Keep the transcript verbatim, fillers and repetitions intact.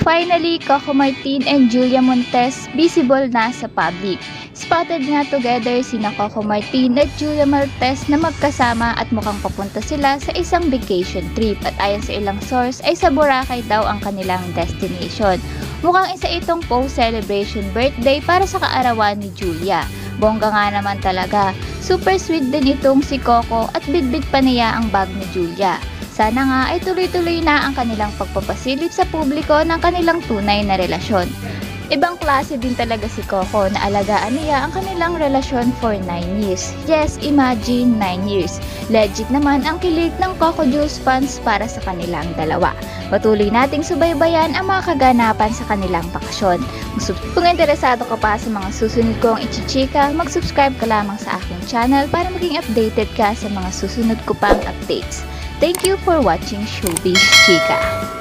Finally, Coco Martin and Julia Montes visible na sa public. Spotted nga together sina Coco Martin at Julia Montes na magkasama at mukhang papunta sila sa isang vacation trip at ayon sa ilang source ay sa Boracay daw ang kanilang destination. Mukhang isa itong post-celebration birthday para sa kaarawan ni Julia. Bongga nga naman talaga. Super sweet din itong si Coco at bitbit pa niya ang bag ni Julia. Sana nga ay tuloy-tuloy na ang kanilang pagpapasilip sa publiko ng kanilang tunay na relasyon. Ibang klase din talaga si Coco na alagaan niya ang kanilang relasyon for nine years. Yes, imagine nine years. Legit naman ang kilig ng Coco Juice fans para sa kanilang dalawa. Patuloy nating subaybayan ang mga kaganapan sa kanilang bakasyon. Kung interesado ka pa sa mga susunod kong ichichika, mag-subscribe ka lamang sa aking channel para maging updated ka sa mga susunod ko pang updates. Thank you for watching Showbiz Chika.